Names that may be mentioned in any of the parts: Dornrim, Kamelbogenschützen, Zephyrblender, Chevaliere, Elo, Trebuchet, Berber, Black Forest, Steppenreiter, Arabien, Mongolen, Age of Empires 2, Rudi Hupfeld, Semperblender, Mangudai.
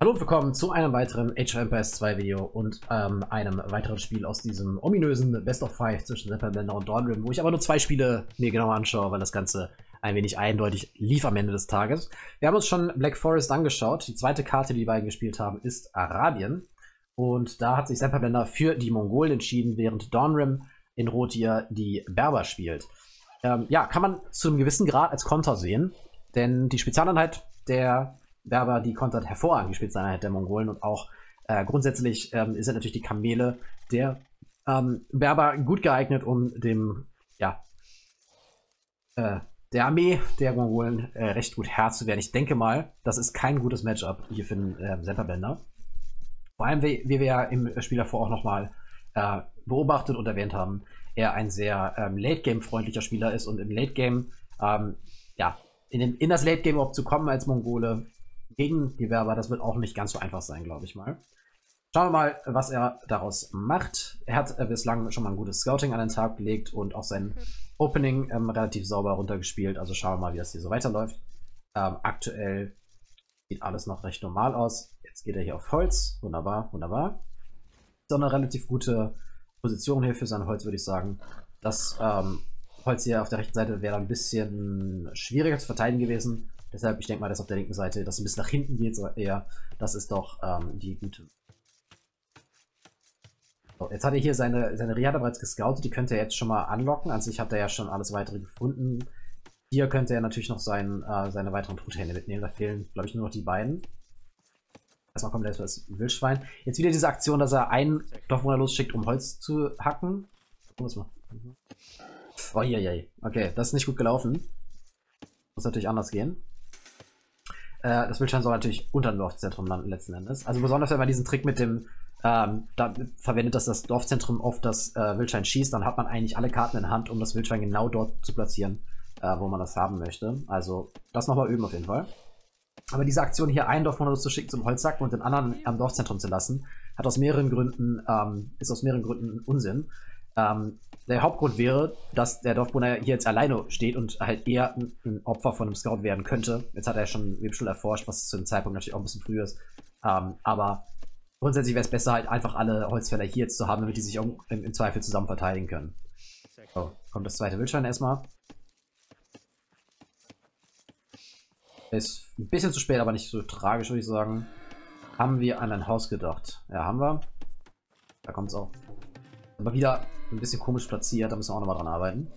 Hallo und willkommen zu einem weiteren Age of Empires 2 Video und einem weiteren Spiel aus diesem ominösen Best of 5 zwischen Zephyrblender und Dornrim, wo ich aber nur zwei Spiele mir genauer anschaue, weil das Ganze ein wenig eindeutig lief am Ende des Tages. Wir haben uns schon Black Forest angeschaut. Die zweite Karte, die die beiden gespielt haben, ist Arabien. Und da hat sich Zephyrblender für die Mongolen entschieden, während Dornrim in Rot hier die Berber spielt. Ja, kann man zu einem gewissen Grad als Konter sehen, denn die Spezialeinheit der Berber, die kontert hervorragend die Spezialeinheit der Mongolen, und auch grundsätzlich sind natürlich die Kamele der Berber gut geeignet, um dem, ja, der Armee der Mongolen recht gut Herr zu werden. Ich denke mal, das ist kein gutes Matchup hier für den Semperblender. Vor allem, wie wir ja im Spiel davor auch nochmal beobachtet und erwähnt haben, er ein sehr Late-Game-freundlicher Spieler ist und im Late-Game, ja, in das Late-Game auch zu kommen als Mongole gegen die Berber, das wird auch nicht ganz so einfach sein, glaube ich mal. Schauen wir mal, was er daraus macht. Er hat bislang schon mal ein gutes Scouting an den Tag gelegt und auch sein Opening relativ sauber runtergespielt. Also schauen wir mal, wie das hier so weiterläuft. Aktuell sieht alles noch recht normal aus. Jetzt geht er hier auf Holz. Wunderbar, wunderbar. So eine relativ gute Position hier für sein Holz, würde ich sagen. Das Holz hier auf der rechten Seite wäre ein bisschen schwieriger zu verteidigen gewesen. Deshalb, ich denke mal, dass auf der linken Seite das ein bisschen nach hinten geht, eher. Das ist doch die gute. So, jetzt hat er hier seine Riada bereits gescoutet, die könnte er jetzt schon mal anlocken. An sich hat er ja schon alles weitere gefunden. Hier könnte er natürlich noch seine weiteren Truthähne mitnehmen. Da fehlen, glaube ich, nur noch die beiden. Erstmal kommt erstmal das Wildschwein. Jetzt wieder diese Aktion, dass er einen Dorfwohner losschickt, um Holz zu hacken. Oh, je, je. Okay, das ist nicht gut gelaufen. Muss natürlich anders gehen. Das Wildschwein soll natürlich unter dem Dorfzentrum landen, letzten Endes. Also besonders, wenn man diesen Trick mit dem da verwendet, dass das Dorfzentrum auf das Wildschwein schießt, dann hat man eigentlich alle Karten in der Hand, um das Wildschwein genau dort zu platzieren, wo man das haben möchte. Also das nochmal üben auf jeden Fall. Aber diese Aktion hier, einen Dorfwohner loszuschicken zum Holzsacken und den anderen am Dorfzentrum zu lassen, hat aus mehreren Gründen, ist aus mehreren Gründen Unsinn. Der Hauptgrund wäre, dass der Dorfbewohner hier jetzt alleine steht und halt eher ein Opfer von einem Scout werden könnte. Jetzt hat er schon Webstuhl erforscht, was zu dem Zeitpunkt natürlich auch ein bisschen früh ist. Aber grundsätzlich wäre es besser, halt einfach alle Holzfäller hier jetzt zu haben, damit die sich auch im Zweifel zusammen verteidigen können. So, kommt das zweite Wildschwein erstmal. Ist ein bisschen zu spät, aber nicht so tragisch, würde ich sagen. Haben wir an ein Haus gedacht? Ja, haben wir. Da kommt es auch. Aber wieder ein bisschen komisch platziert, da müssen wir auch nochmal dran arbeiten.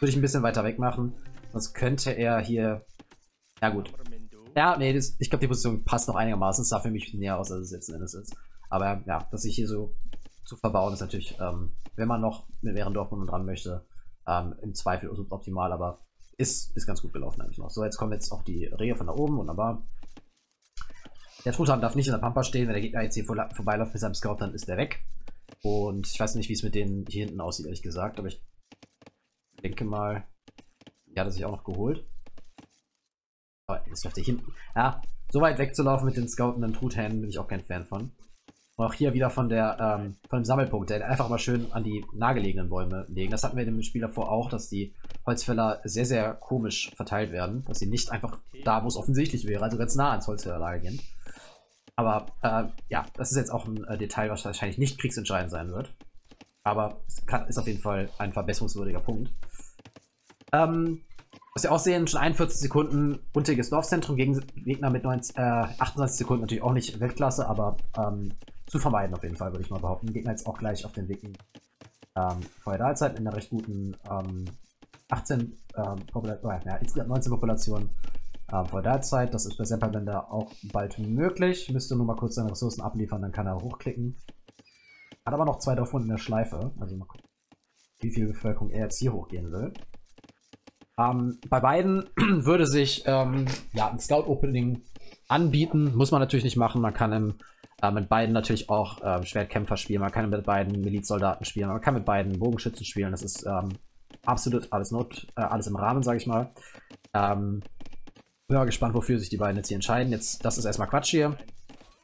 Würde ich ein bisschen weiter weg machen, sonst könnte er hier... Ja gut. Ja, nee, das, ich glaube, die Position passt noch einigermaßen. Es sah für mich näher aus, als es letzten Endes ist. Aber ja, dass ich hier so zu verbauen, ist natürlich, wenn man noch mit mehreren Dorfwohnern dran möchte, im Zweifel suboptimal, aber ist ganz gut gelaufen eigentlich noch. So, jetzt kommen jetzt auch die Rehe von da oben, wunderbar. Der Truthahn darf nicht in der Pampa stehen, wenn der Gegner jetzt hier vorbeiläuft mit seinem Scout, dann ist der weg. Und ich weiß nicht, wie es mit denen hier hinten aussieht, ehrlich gesagt, aber ich denke mal, die hat er sich auch noch geholt. Aber jetzt läuft er hinten. Ja, so weit wegzulaufen mit den scoutenden Truthähnen bin ich auch kein Fan von. Und auch hier wieder von dem Sammelpunkt, der einfach mal schön an die nahegelegenen Bäume legen. Das hatten wir dem Spiel davor auch, dass die Holzfäller sehr, sehr komisch verteilt werden. Dass sie nicht einfach da, wo es offensichtlich wäre, also ganz nah ans Holzfällerlager gehen. Aber ja, das ist jetzt auch ein Detail, was wahrscheinlich nicht kriegsentscheidend sein wird. Aber es ist auf jeden Fall ein verbesserungswürdiger Punkt. Was wir auch sehen, schon 41 Sekunden unteriges Dorfzentrum gegen Gegner mit 28 Sekunden, natürlich auch nicht Weltklasse, aber zu vermeiden auf jeden Fall, würde ich mal behaupten. Gegner jetzt auch gleich auf den Weg in Feudalzeit in einer recht guten 19 Population. Feudalzeit, das ist bei Semperblender auch bald möglich. Müsste nur mal kurz seine Ressourcen abliefern, dann kann er hochklicken. Hat aber noch zwei davon in der Schleife. Also mal gucken, wie viel Bevölkerung er jetzt hier hochgehen will. Bei beiden würde sich ja, ein Scout-Opening anbieten. Muss man natürlich nicht machen. Man kann mit beiden natürlich auch Schwertkämpfer spielen. Man kann mit beiden Milizsoldaten spielen. Man kann mit beiden Bogenschützen spielen. Das ist absolut alles im Rahmen, sage ich mal. Bin mal gespannt, wofür sich die beiden jetzt hier entscheiden. Jetzt, das ist erstmal Quatsch hier.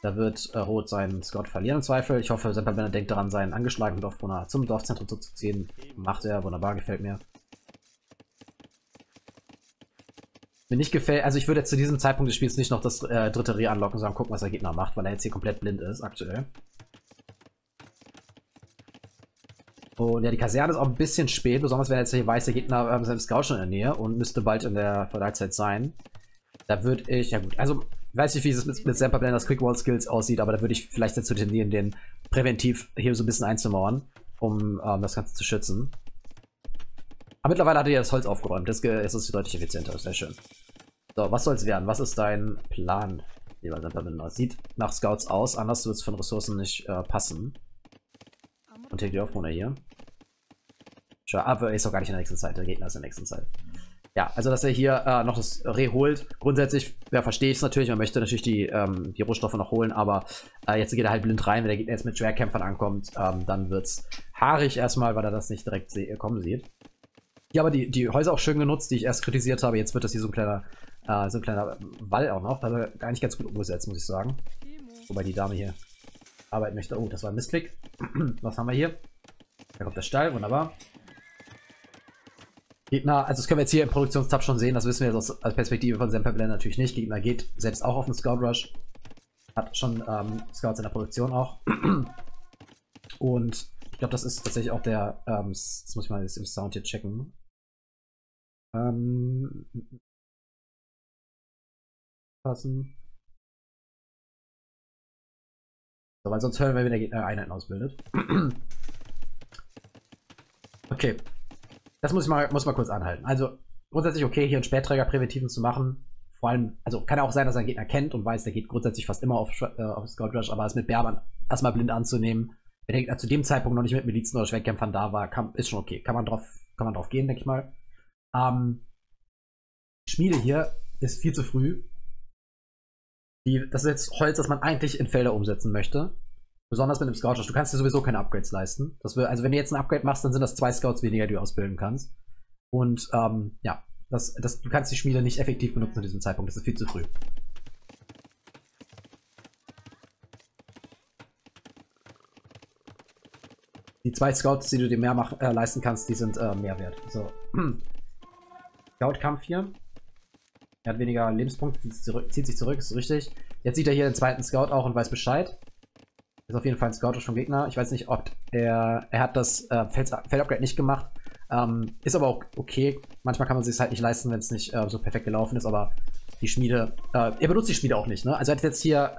Da wird Rot seinen Scout verlieren im Zweifel. Ich hoffe, Semperblender denkt daran, seinen angeschlagenen Dorfbewohner zum Dorfzentrum zu ziehen. Macht er, wunderbar, gefällt mir. Mir nicht gefällt, also ich würde jetzt zu diesem Zeitpunkt des Spiels nicht noch das dritte Reh anlocken, sondern gucken, was der Gegner macht, weil er jetzt hier komplett blind ist, aktuell. Und ja, die Kaserne ist auch ein bisschen spät, besonders wenn jetzt hier weiß, der Gegner seinem Scout schon in der Nähe und müsste bald in der Verleihzeit sein. Da würde ich, ja gut, also ich weiß nicht, wie es mit Semperblenders Quick-Wall-Skills aussieht, aber da würde ich vielleicht dazu tendieren, den präventiv hier so ein bisschen einzumauern, um das Ganze zu schützen. Aber mittlerweile hat er ja das Holz aufgeräumt, das ist deutlich effizienter, das ist sehr schön. So, was soll es werden? Was ist dein Plan, lieber Semperblender? Sieht nach Scouts aus, anders wird es von Ressourcen nicht passen. Und hier die Aufwohner hier. Aber ist doch gar nicht in der nächsten Zeit, der Gegner ist in der nächsten Zeit. Ja, also dass er hier noch das Reh holt. Grundsätzlich, ja, verstehe ich es natürlich, man möchte natürlich die Rohstoffe noch holen, aber jetzt geht er halt blind rein, wenn der Gegner jetzt mit Schwerkämpfern ankommt, dann wird es haarig erstmal, weil er das nicht direkt kommen sieht. Ja, aber die Häuser auch schön genutzt, die ich erst kritisiert habe, jetzt wird das hier so ein kleiner Wall auch noch, aber eigentlich ganz gut umgesetzt, muss ich sagen. Wobei die Dame hier arbeiten möchte. Oh, das war ein Missklick. Was haben wir hier? Da kommt der Stall, wunderbar. Gegner, also das können wir jetzt hier im Produktionstab schon sehen, das wissen wir jetzt aus Perspektive von Semperblender natürlich nicht. Gegner geht selbst auch auf den Scout Rush, hat schon Scouts in der Produktion auch. Und ich glaube, das ist tatsächlich auch der, das muss ich mal jetzt im Sound hier checken. Passen. So, weil sonst hören wir, wenn der Gegner Einheiten ausbildet. Okay. Das muss ich mal kurz anhalten. Also grundsätzlich okay, hier einen Spätträger präventiven zu machen. Vor allem, also kann ja auch sein, dass er einen Gegner kennt und weiß, der geht grundsätzlich fast immer auf Scout Rush, aber es mit Berbern erstmal blind anzunehmen, wenn der Gegner zu dem Zeitpunkt noch nicht mit Milizen oder Schwertkämpfern da war, ist schon okay. Kann man drauf gehen, denke ich mal. Schmiede hier ist viel zu früh. Das ist jetzt Holz, das man eigentlich in Felder umsetzen möchte. Besonders mit dem Scout Rush. Du kannst dir sowieso keine Upgrades leisten. Also wenn du jetzt ein Upgrade machst, dann sind das 2 Scouts weniger, die du ausbilden kannst. Und ja, du kannst die Schmiede nicht effektiv benutzen zu diesem Zeitpunkt. Das ist viel zu früh. Die 2 Scouts, die du dir mehr leisten kannst, die sind mehr wert. So. Scout-Kampf hier. Er hat weniger Lebenspunkte, zieht sich zurück, ist richtig. Jetzt sieht er hier den zweiten Scout auch und weiß Bescheid. Ist auf jeden Fall ein Scout vom Gegner. Ich weiß nicht, ob er hat das Feld-Upgrade nicht gemacht. Ist aber auch okay. Manchmal kann man sich es halt nicht leisten, wenn es nicht so perfekt gelaufen ist. Aber die Schmiede, er benutzt die Schmiede auch nicht, ne? Also er hat jetzt hier,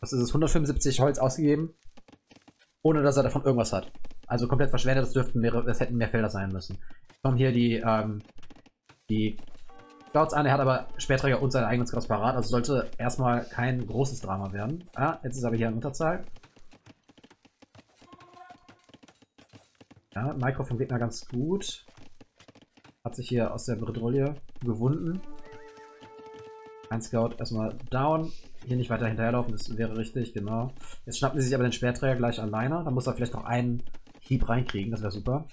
was ist es, 175 Holz ausgegeben, ohne dass er davon irgendwas hat. Also komplett verschwendet. Das hätten mehr Felder sein müssen. Jetzt kommen hier die Scouts an. Er hat aber Spätträger und seine eigenen Scouts parat, also sollte erstmal kein großes Drama werden. Ah, jetzt ist aber hier eine Unterzahl. Ja, Micro vom Gegner ganz gut. Hat sich hier aus der Bredouille gewunden. Ein Scout erstmal down. Hier nicht weiter hinterherlaufen, das wäre richtig, genau. Jetzt schnappen sie sich aber den Spätträger gleich alleine. Da muss er vielleicht noch einen Hieb reinkriegen, das wäre super.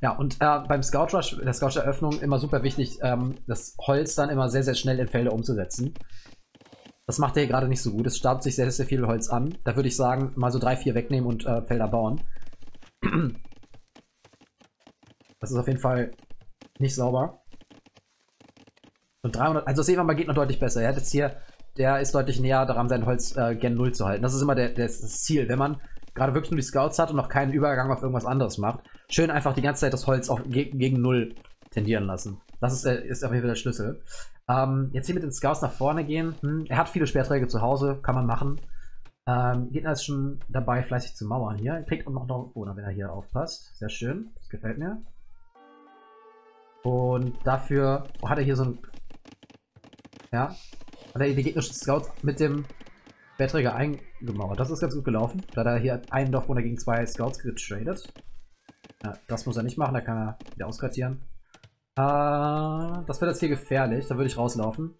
Ja, und beim Scout Rush, der Scout-Eröffnung, immer super wichtig, das Holz dann immer sehr, sehr schnell in Felder umzusetzen. Das macht er hier gerade nicht so gut. Es staut sich sehr, sehr viel Holz an. Da würde ich sagen, mal so 3, 4 wegnehmen und Felder bauen. Das ist auf jeden Fall nicht sauber. Und 300, also das sehen wir mal, geht noch deutlich besser. Er hat jetzt hier, der ist deutlich näher daran, sein Holz gen 0 zu halten. Das ist immer das Ziel, wenn man gerade wirklich nur die Scouts hat und noch keinen Übergang auf irgendwas anderes macht. Schön einfach die ganze Zeit das Holz auch gegen 0 tendieren lassen. Das ist auf jeden Fall der Schlüssel. Jetzt hier mit den Scouts nach vorne gehen. Er hat viele Sperrträger zu Hause, kann man machen. Gegner ist schon dabei, fleißig zu mauern hier. Er kriegt auch noch einen Boden, wenn er hier aufpasst. Sehr schön, das gefällt mir. Und dafür hat er hier so ein... Ja, hat er die gegnerischen Scouts mit dem Sperrträger eingemauert. Das ist ganz gut gelaufen. Da hat er hier einen Dorfbewohner gegen 2 Scouts getradet. Ja, das muss er nicht machen, da kann er wieder auskartieren. Das wird jetzt hier gefährlich, da würde ich rauslaufen.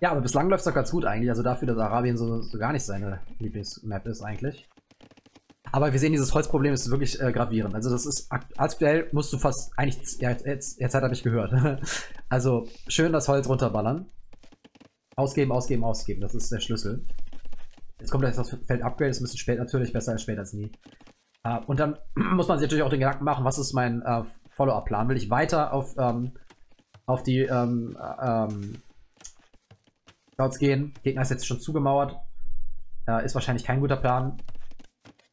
Ja, aber bislang läuft es doch ganz gut eigentlich, also dafür, dass Arabien so gar nicht seine Lieblingsmap ist eigentlich. Aber wir sehen, dieses Holzproblem ist wirklich gravierend. Also das ist aktuell, musst du fast eigentlich, ja, jetzt hat er mich gehört. Also schön das Holz runterballern. Ausgeben, ausgeben, ausgeben, das ist der Schlüssel. Jetzt kommt das Feld-Upgrade, ist ein bisschen spät natürlich, besser als spät als nie. Und dann muss man sich natürlich auch den Gedanken machen, was ist mein Follow-up-Plan will ich weiter auf die Clouds gehen. Gegner ist jetzt schon zugemauert. Ist wahrscheinlich kein guter Plan.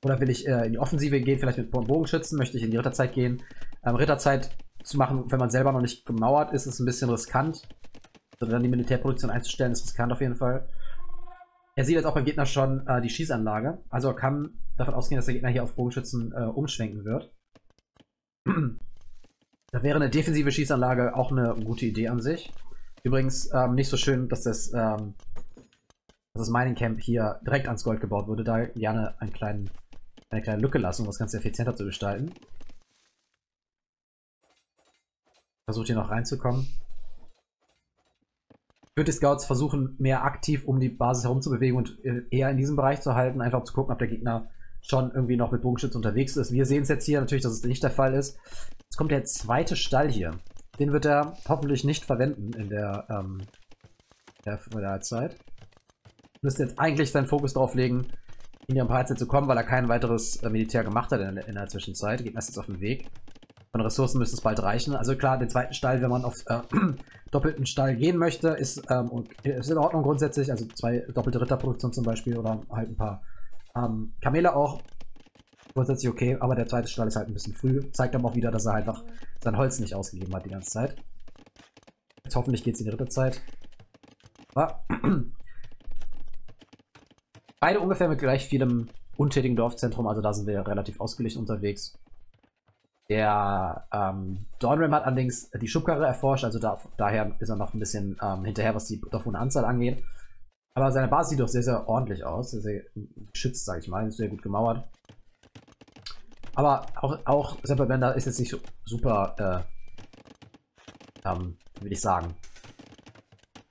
Oder will ich in die Offensive gehen, vielleicht mit Bogenschützen? Möchte ich in die Ritterzeit gehen? Ritterzeit zu machen, wenn man selber noch nicht gemauert ist, ist ein bisschen riskant. Oder dann die Militärproduktion einzustellen, ist riskant auf jeden Fall. Er sieht jetzt auch beim Gegner schon die Schießanlage. Also er kann davon ausgehen, dass der Gegner hier auf Bogenschützen umschwenken wird. Da wäre eine defensive Schießanlage auch eine gute Idee an sich. Übrigens nicht so schön, dass das Mining Camp hier direkt ans Gold gebaut wurde. Da gerne eine kleine Lücke lassen, um das Ganze effizienter zu gestalten. Versucht hier noch reinzukommen. Ich würde die Scouts versuchen, mehr aktiv um die Basis herumzubewegen und eher in diesem Bereich zu halten, einfach um zu gucken, ob der Gegner schon irgendwie noch mit Bogenschützen unterwegs ist. Wir sehen es jetzt hier natürlich, dass es nicht der Fall ist. Jetzt kommt der zweite Stall hier. Den wird er hoffentlich nicht verwenden in der Zeit. Müsste jetzt eigentlich seinen Fokus darauf legen, in die Empire zu kommen, weil er kein weiteres Militär gemacht hat in der Zwischenzeit. Geht erst jetzt auf den Weg. Von Ressourcen müsste es bald reichen. Also klar, den zweiten Stall, wenn man auf doppelten Stall gehen möchte, ist in Ordnung grundsätzlich. Also zwei doppelte Ritterproduktion zum Beispiel oder halt ein paar Kamele auch. Grundsätzlich okay, aber der zweite Stall ist halt ein bisschen früh. Zeigt aber auch wieder, dass er einfach sein Holz nicht ausgegeben hat die ganze Zeit. Jetzt hoffentlich geht es in die Ritterzeit. Aber beide ungefähr mit gleich vielem untätigen Dorfzentrum, also da sind wir relativ ausgeglichen unterwegs. Der Dornrim hat allerdings die Schubkarre erforscht, also daher ist er noch ein bisschen hinterher, was die Dorfwohneranzahl angeht. Aber seine Basis sieht doch sehr, sehr ordentlich aus, sehr, sehr geschützt, sage ich mal, ist sehr gut gemauert. Aber auch Semperblender ist jetzt nicht so super, will ich sagen,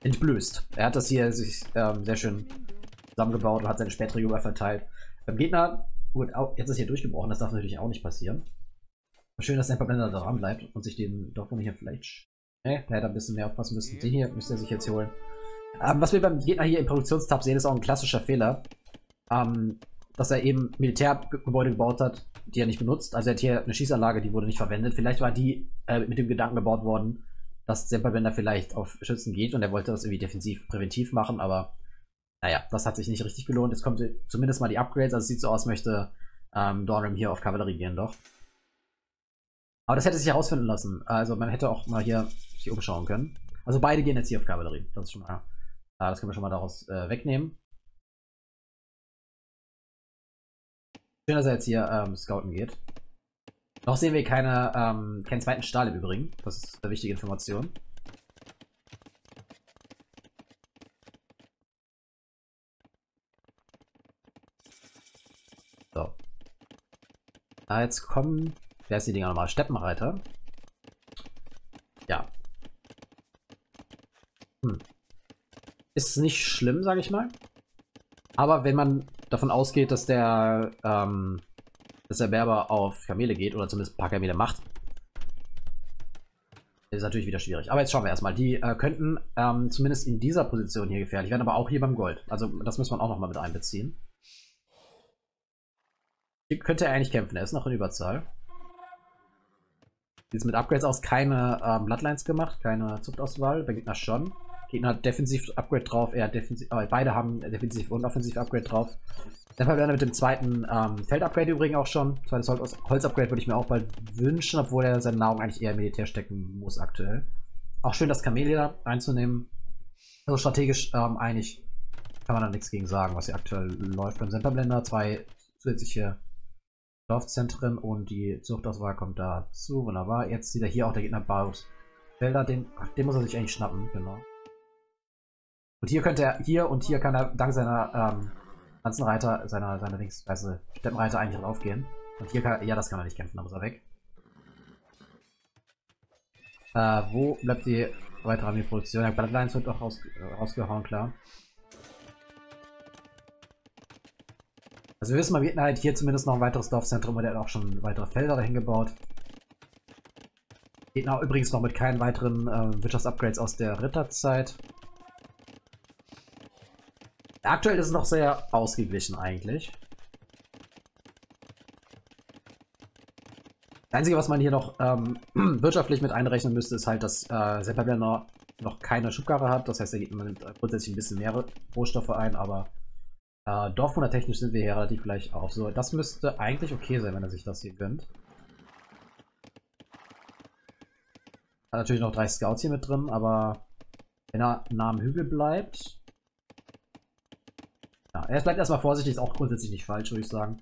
entblößt. Er hat das hier sich sehr schön zusammengebaut und hat seine Spätregel verteilt. Beim Gegner, gut, jetzt ist hier durchgebrochen, das darf natürlich auch nicht passieren. Schön, dass Semperblender da dran bleibt und sich den doch hier vielleicht. Ne, da hätte ein bisschen mehr aufpassen müssen. Den hier müsste er sich jetzt holen. Was wir beim Gegner hier im Produktionstab sehen, ist auch ein klassischer Fehler. Dass er eben Militärgebäude gebaut hat, die er nicht benutzt. Also er hat hier eine Schießanlage, die wurde nicht verwendet. Vielleicht war die mit dem Gedanken gebaut worden, dass Semperblender vielleicht auf Schützen geht und er wollte das irgendwie defensiv präventiv machen, aber naja, das hat sich nicht richtig gelohnt. Jetzt kommt zumindest mal die Upgrades, also es sieht so aus, möchte Dornrim hier auf Kavallerie gehen doch. Aber das hätte sich herausfinden lassen. Also man hätte auch mal hier sich umschauen können. Also beide gehen jetzt hier auf Kavallerie. Das ist schon mal, das können wir schon mal daraus wegnehmen. Schön, dass er jetzt hier scouten geht. Noch sehen wir keinen zweiten Stahl im Übrigen. Das ist eine wichtige Information. So. Da jetzt kommen... Wer ist die Dinger nochmal? Steppenreiter. Ja. Ist nicht schlimm, sage ich mal. Aber wenn man davon ausgeht, dass der Berber auf Kamele geht oder zumindest ein paar Kamele macht, ist natürlich wieder schwierig. Aber jetzt schauen wir erstmal. Die könnten zumindest in dieser Position hier gefährlich werden, aber auch hier beim Gold. Also das muss man auch nochmal mit einbeziehen. Hier könnte er eigentlich kämpfen. Er ist noch in Überzahl. Jetzt mit Upgrades aus keine Bloodlines gemacht, keine Zuchtauswahl, bei Gegner schon. Gegner hat defensiv Upgrade drauf, er hat defensiv, beide haben defensiv und offensiv Upgrade drauf. Dann haben wir mit dem zweiten Feld-Upgrade übrigens auch schon. Zweites Holz-Upgrade würde ich mir auch bald wünschen, obwohl er seine Nahrung eigentlich eher militär stecken muss aktuell. Auch schön, das Kamel hier einzunehmen. Also strategisch eigentlich kann man da nichts gegen sagen, was hier aktuell läuft beim Semperblender. Zwei zusätzliche Dorfzentren und die Zuchtauswahl kommt dazu. Wunderbar. Jetzt sieht er hier auch, der Gegner baut Felder. Den muss er sich eigentlich schnappen, genau. Und hier könnte er, hier kann er dank seiner ganzen Reiter, seiner linksweise Steppenreiter eigentlich raufgehen. Und hier kann er, ja, das kann er nicht kämpfen, da muss er weg. Wo bleibt die weitere Armeeproduktion? Der Bloodlines wird auch rausgehauen, klar. Also wir wissen, man wird halt hier zumindest noch ein weiteres Dorfzentrum, und er hat auch schon weitere Felder dahin gebaut. Geht auch übrigens noch mit keinen weiteren Wirtschaftsupgrades aus der Ritterzeit. Aktuell ist es noch sehr ausgeglichen eigentlich. Das Einzige, was man hier noch wirtschaftlich mit einrechnen müsste, ist halt, dass Semperblender noch keine Schubkarre hat. Das heißt, er nimmt grundsätzlich ein bisschen mehr Rohstoffe ein, aber Dorfwundertechnisch sind wir hier relativ gleich auf. So, das müsste eigentlich okay sein, wenn er sich das hier gönnt. Hat natürlich noch 3 Scouts hier mit drin, aber wenn er nah am Hügel bleibt. Ja, er bleibt erstmal vorsichtig, ist auch grundsätzlich nicht falsch, würde ich sagen.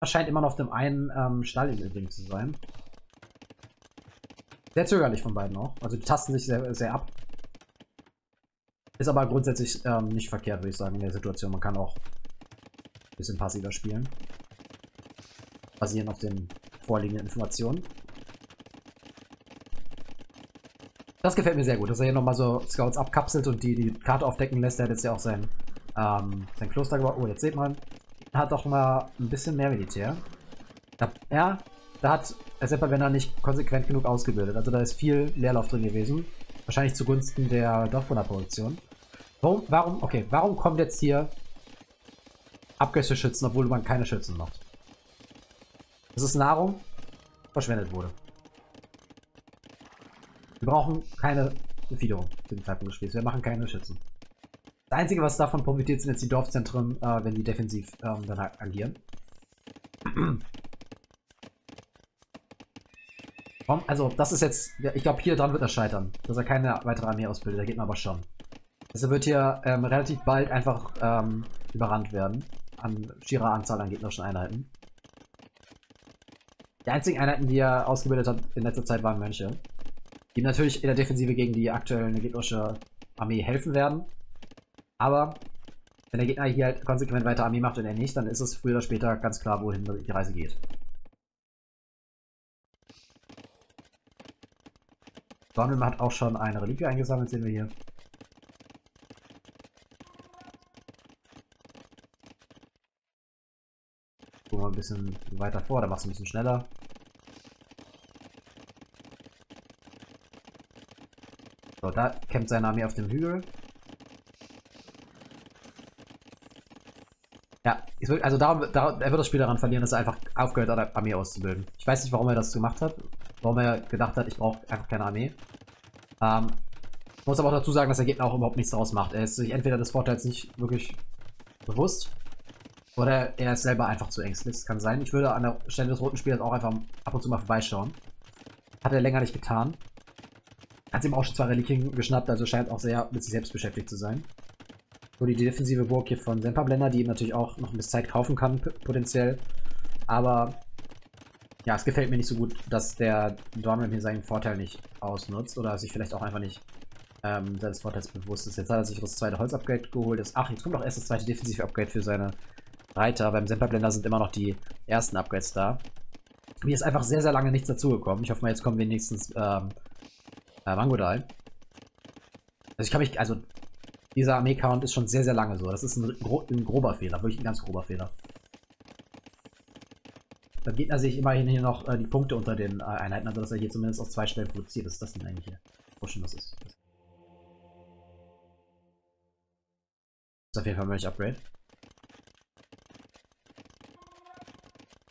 Er scheint immer noch auf dem einen Stall im Übrigen zu sein. Sehr zögerlich von beiden auch. Also die tasten sich sehr, sehr ab. Ist aber grundsätzlich nicht verkehrt, würde ich sagen, in der Situation. Man kann auch ein bisschen passiver spielen. Basierend auf den vorliegenden Informationen. Das gefällt mir sehr gut, dass er hier nochmal so Scouts abkapselt und die Karte aufdecken lässt. Er hat jetzt ja auch sein Kloster gebaut. Oh, jetzt seht man, er hat doch mal ein bisschen mehr Militär. Da hat Zephyrblender nicht konsequent genug ausgebildet. Also da ist viel Leerlauf drin gewesen. Wahrscheinlich zugunsten der Dorfwunderproduktion. Warum kommt jetzt hier Abgäste-Schützen, obwohl man keine Schützen macht? Das ist Nahrung, die verschwendet wurde. Wir brauchen keine Befiederung zu dem Zeitpunkt des Spiels. Wir machen keine Schützen. Das Einzige, was davon profitiert, sind jetzt die Dorfzentren, wenn die defensiv dann agieren. Also, das ist jetzt, ich glaube, hier dran wird er scheitern, dass er keine weitere Armee ausbildet, da geht man aber schon. Also wird hier relativ bald einfach überrannt werden, an schierer Anzahl an gegnerischen Einheiten. Die einzigen Einheiten, die er ausgebildet hat in letzter Zeit, waren Mönche, die natürlich in der Defensive gegen die aktuelle gegnerische Armee helfen werden. Aber wenn der Gegner hier halt konsequent weiter Armee macht und er nicht, dann ist es früher oder später ganz klar, wohin die Reise geht. Dornrim hat auch schon eine Reliquie eingesammelt, sehen wir hier. Gucken wir mal ein bisschen weiter vor, da machst du ein bisschen schneller. So, da kämpft seine Armee auf dem Hügel. Ja, es wird, also er wird das Spiel daran verlieren, dass er einfach aufgehört hat, Armee auszubilden. Ich weiß nicht, warum er das gemacht hat. Warum er gedacht hat, ich brauche einfach keine Armee. Muss aber auch dazu sagen, dass der Gegner auch überhaupt nichts draus macht. Er ist sich entweder des Vorteils nicht wirklich bewusst oder er ist selber einfach zu ängstlich. Das kann sein. Ich würde an der Stelle des roten Spielers auch einfach ab und zu mal vorbeischauen. Hat er länger nicht getan. Hat ihm auch schon 2 Reliquien geschnappt, also scheint auch sehr mit sich selbst beschäftigt zu sein. So, die defensive Burg hier von Semperblender, die ihm natürlich auch noch ein bisschen Zeit kaufen kann, potenziell. Aber ja, es gefällt mir nicht so gut, dass der Dornrim hier seinen Vorteil nicht ausnutzt oder sich vielleicht auch einfach nicht seines Vorteils bewusst ist. Jetzt hat er sich das 2. Holz-Upgrade geholt. Ach, jetzt kommt auch erst das 2. defensive Upgrade für seine Reiter. Beim Semperblender sind immer noch die ersten Upgrades da. Mir ist einfach sehr, sehr lange nichts dazugekommen. Ich hoffe mal, jetzt kommen wenigstens Mangudai. Also ich kann mich, also dieser Armee-Count ist schon sehr, sehr lange so. Das ist ein grober Fehler, wirklich ein ganz grober Fehler. Beim Gegner sehe ich immerhin hier noch die Punkte unter den Einheiten, also dass er hier zumindest auf 2 Stellen produziert. Was ist das denn eigentlich hier? Wo schön das ist. Das ist auf jeden Fall ein Mönch-Upgrade.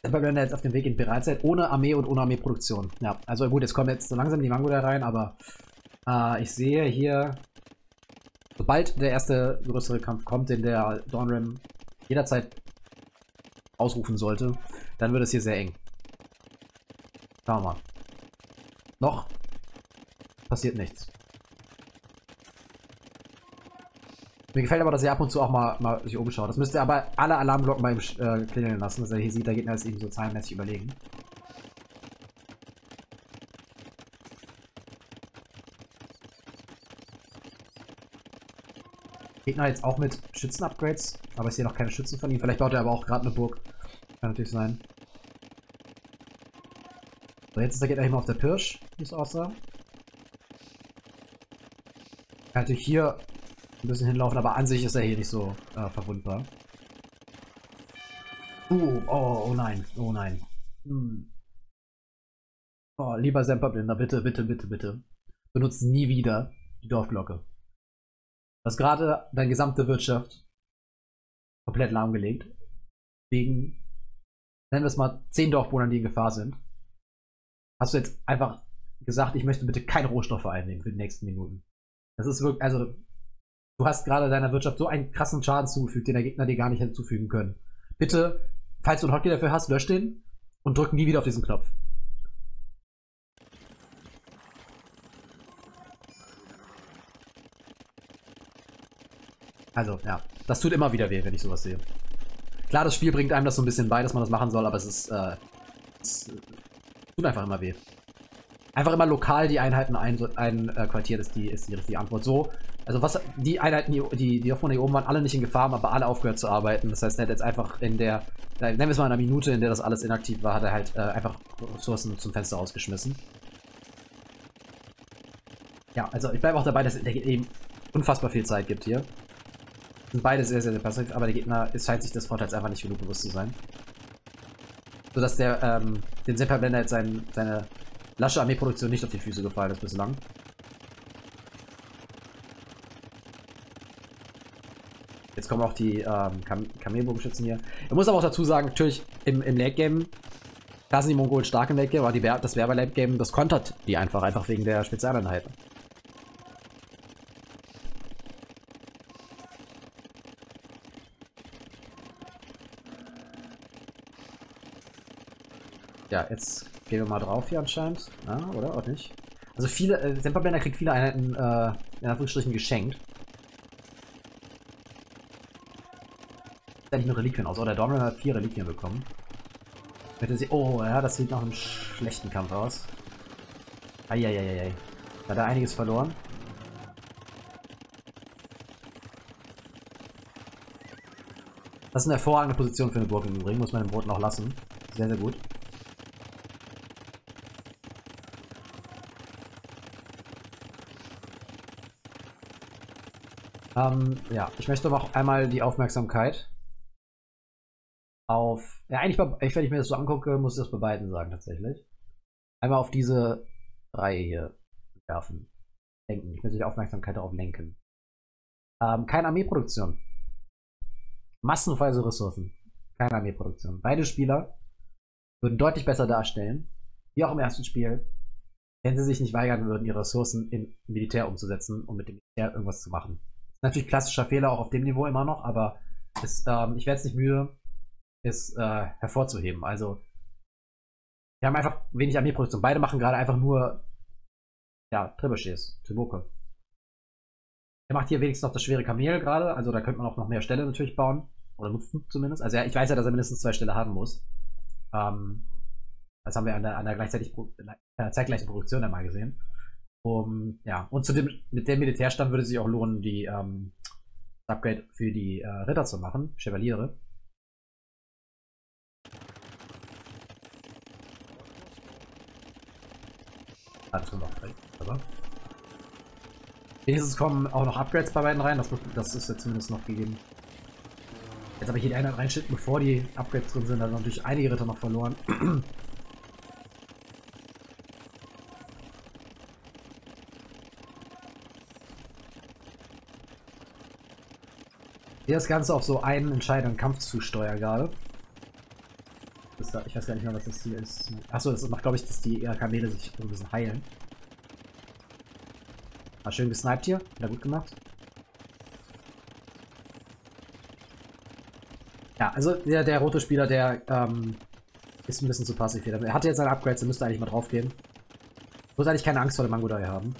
Semperblender jetzt auf dem Weg in Bereitschaft, ohne Armee und ohne Armeeproduktion. Ja, also gut, jetzt kommen jetzt so langsam die Mangudai rein, aber ich sehe hier, sobald der erste größere Kampf kommt, den der Dornrim jederzeit ausrufen sollte, dann wird es hier sehr eng. Schauen wir mal. Noch passiert nichts. Mir gefällt aber, dass er ab und zu auch mal sich umschaut. Das müsste aber alle Alarmglocken bei ihm klingeln lassen, dass er hier sieht, der Gegner ist ihm so zahlenmäßig überlegen. Gegner jetzt auch mit Schützen-Upgrades, aber ich sehe noch keine Schützen von ihm. Vielleicht baut er aber auch gerade eine Burg. Kann natürlich sein. So, jetzt ist der Gegner immer auf der Pirsch, wie es aussah. Kann natürlich hier ein bisschen hinlaufen, aber an sich ist er hier nicht so verwundbar. Oh nein, oh nein. Oh, lieber Semperblender, bitte, bitte, bitte, bitte. Benutzt nie wieder die Dorfglocke. Du hast gerade deine gesamte Wirtschaft komplett lahmgelegt. Wegen nennen wir es mal 10 Dorfbewohner, die in Gefahr sind, hast du jetzt einfach gesagt, ich möchte bitte keine Rohstoffe einnehmen für die nächsten Minuten. Das ist wirklich, also du hast gerade deiner Wirtschaft so einen krassen Schaden zugefügt, den der Gegner dir gar nicht hinzufügen können. Bitte, falls du einen Hotkey dafür hast, lösch den und drück nie wieder auf diesen Knopf. Also, ja, das tut immer wieder weh, wenn ich sowas sehe. Klar, das Spiel bringt einem das so ein bisschen bei, dass man das machen soll, aber es ist, tut einfach immer weh. Einfach immer lokal die Einheiten einquartiert ist die richtige Antwort. So, also was die Einheiten, die von hier oben waren, alle nicht in Gefahr haben, aber alle aufgehört zu arbeiten. Das heißt, er hat jetzt einfach in der, nennen wir es mal in einer Minute, in der das alles inaktiv war, hat er halt einfach Ressourcen zum Fenster ausgeschmissen. Ja, also ich bleibe auch dabei, dass der eben unfassbar viel Zeit gibt hier. Sind beide sehr, sehr, sehr passiv, aber der Gegner scheint sich des Vorteils einfach nicht genug bewusst zu sein. Sodass der, den Semperblender jetzt seine lasche Armeeproduktion nicht auf die Füße gefallen ist bislang. Jetzt kommen auch die Kamelbogenschützen hier. Ich muss aber auch dazu sagen, natürlich im Late Game, da sind die Mongolen stark im Late Game, aber das Berber Late Game, das kontert die einfach wegen der Spezialeinheiten. Ja, jetzt gehen wir mal drauf hier anscheinend. Ja, oder? Auch nicht. Also viele, Semperblender kriegt viele Einheiten, in Anführungsstrichen, geschenkt. Sieht eigentlich nur Reliquien aus. Oh, der Dornrim hat 4 Reliquien bekommen. Oh, ja, das sieht nach einem schlechten Kampf aus. Eieieiei. Da hat er einiges verloren. Das ist eine hervorragende Position für eine Burg im Übrigen. Muss man den Boden auch lassen. Sehr, sehr gut. Ja, ich möchte aber auch einmal die Aufmerksamkeit auf, ja eigentlich, wenn ich mir das so angucke, muss ich das bei beiden sagen tatsächlich. Einmal auf diese Reihe hier werfen. Lenken. Ich möchte die Aufmerksamkeit darauf lenken. Keine Armeeproduktion. Massenweise Ressourcen. Keine Armeeproduktion. Beide Spieler würden deutlich besser darstellen, wie auch im ersten Spiel, wenn sie sich nicht weigern würden, ihre Ressourcen in Militär umzusetzen und mit dem Militär irgendwas zu machen. Natürlich klassischer Fehler auch auf dem Niveau immer noch, aber es, ich werde es nicht müde, es hervorzuheben. Also, wir haben einfach wenig Armeeproduktion. Beide machen gerade einfach nur, ja, Trebuchets, Trebuche. Er macht hier wenigstens noch das schwere Kamel gerade, also da könnte man auch noch mehr Ställe natürlich bauen. Oder nutzen zumindest. Also, ja, ich weiß ja, dass er mindestens 2 Ställe haben muss. Das haben wir an der zeitgleichen Produktion einmal gesehen. Ja, und mit dem Militärstand würde es sich auch lohnen, die Upgrade für die Ritter zu machen, Chevaliere. Dazu noch direkt, aber. Wenigstens kommen auch noch Upgrades bei beiden rein, das ist jetzt zumindest noch gegeben. Jetzt habe ich hier die Einheit reinschnitten, bevor die Upgrades drin sind, da haben natürlich einige Ritter noch verloren. Hier das Ganze auf so einen entscheidenden Kampf zu steuern gerade. Ich weiß gar nicht mehr, was das hier ist. Achso, das macht, glaube ich, dass die Kamele sich ein bisschen heilen. War schön gesniped hier. Wieder gut gemacht. Ja, also der rote Spieler, der ist ein bisschen zu passiv hier. Er hatte jetzt seine Upgrades, er müsste eigentlich mal drauf gehen. Muss eigentlich keine Angst vor dem Mangudai haben.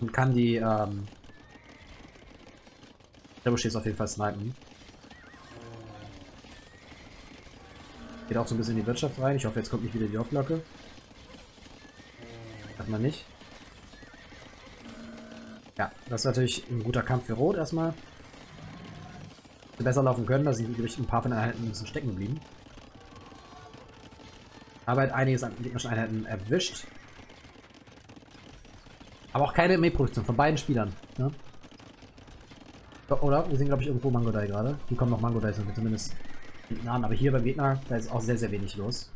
Und kann die... Der Trebuchets auf jeden Fall snipen. Geht auch so ein bisschen in die Wirtschaft rein. Ich hoffe, jetzt kommt nicht wieder die Hochglocke. Hat man nicht. Ja, das ist natürlich ein guter Kampf für Rot erstmal. Hätte besser laufen können, da sind ein paar von den Einheiten ein bisschen stecken geblieben. Aber hat einiges an gegnerischen Einheiten erwischt. Aber auch keine Armeeproduktion von beiden Spielern. Ne? Oder? Wir sind, glaube ich, irgendwo Mangudai gerade. Hier kommen noch Mangudai, sind wir zumindest hinten an. Aber hier beim Gegner, da ist auch sehr, sehr wenig los.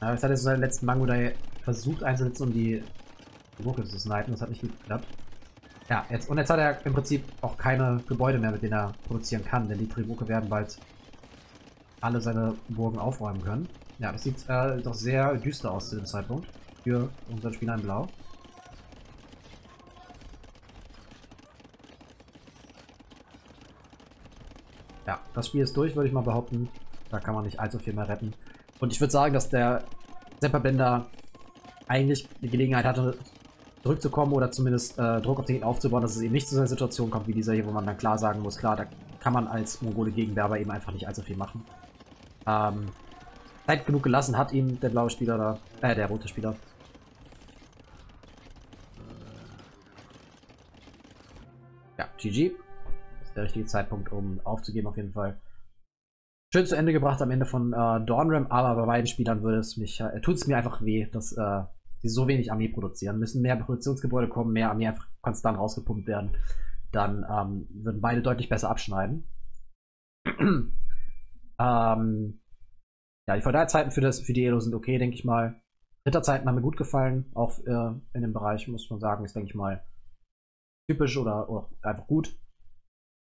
Ja, jetzt hat er so seinen letzten Mangudai versucht einzusetzen, um die Burg zu snipen. Das hat nicht gut geklappt. Ja, jetzt, und jetzt hat er im Prinzip auch keine Gebäude mehr, mit denen er produzieren kann, denn die Tribuke werden bald alle seine Burgen aufräumen können. Ja, das sieht doch sehr düster aus zu dem Zeitpunkt für unseren Spieler in Blau. Ja, das Spiel ist durch, würde ich mal behaupten. Da kann man nicht allzu viel mehr retten. Und ich würde sagen, dass der Semperblender eigentlich die Gelegenheit hatte, zurückzukommen oder zumindest Druck auf den aufzubauen, dass es eben nicht zu einer Situation kommt wie dieser hier, wo man dann klar sagen muss, klar, da kann man als Mongole gegen Berber eben einfach nicht allzu viel machen. Zeit genug gelassen hat ihm der blaue Spieler da, der rote Spieler. Ja, GG. Das ist der richtige Zeitpunkt, um aufzugeben auf jeden Fall. Schön zu Ende gebracht am Ende von Dornrim, aber bei beiden Spielern würde es mich, tut es mir einfach weh, dass die so wenig Armee produzieren. Müssen mehr Produktionsgebäude kommen, mehr Armee einfach konstant rausgepumpt werden. Dann würden beide deutlich besser abschneiden. Ja, die Feudalzeiten für die Elo sind okay, denke ich mal. Ritterzeiten haben mir gut gefallen, auch in dem Bereich, muss man sagen, ist, denke ich mal, typisch oder einfach gut.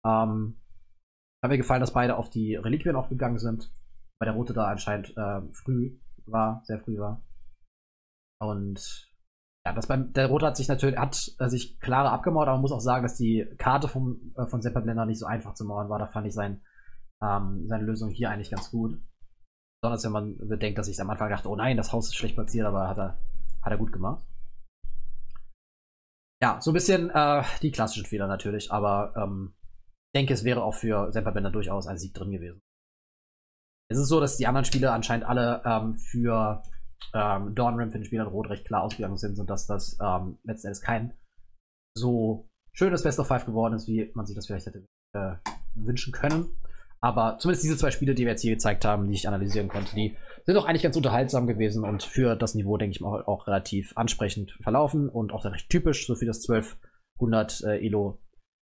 Hat mir gefallen, dass beide auf die Reliquien auch gegangen sind, weil der Rote da anscheinend sehr früh war. Und ja, der Rote hat sich klarer abgemauert, aber man muss auch sagen, dass die Karte von Semperblender nicht so einfach zu mauern war. Da fand ich seine Lösung hier eigentlich ganz gut. Besonders wenn man bedenkt, dass ich am Anfang dachte, oh nein, das Haus ist schlecht platziert, aber hat er gut gemacht. Ja, so ein bisschen die klassischen Fehler natürlich, aber ich denke, es wäre auch für Semperblender durchaus ein Sieg drin gewesen. Es ist so, dass die anderen Spiele anscheinend alle für Dornrim für den Spieler in Rot recht klar ausgegangen sind und dass das letzten Endes kein so schönes Best of Five geworden ist, wie man sich das vielleicht hätte wünschen können. Aber zumindest diese zwei Spiele, die wir jetzt hier gezeigt haben, die ich analysieren konnte, die sind doch eigentlich ganz unterhaltsam gewesen und für das Niveau, denke ich mal, auch relativ ansprechend verlaufen und auch recht typisch, so für das 1200 Elo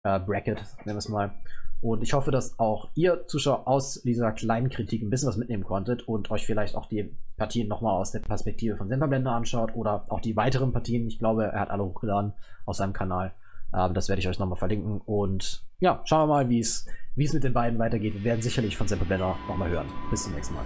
Bracket, nennen wir es mal. Und ich hoffe, dass auch ihr Zuschauer aus dieser kleinen Kritik ein bisschen was mitnehmen konntet und euch vielleicht auch die Partien nochmal aus der Perspektive von Semperblender anschaut oder auch die weiteren Partien. Ich glaube, er hat alle hochgeladen aus seinem Kanal. Das werde ich euch nochmal verlinken. Und ja, schauen wir mal, wie es mit den beiden weitergeht. Wir werden sicherlich von Semperblender nochmal hören. Bis zum nächsten Mal.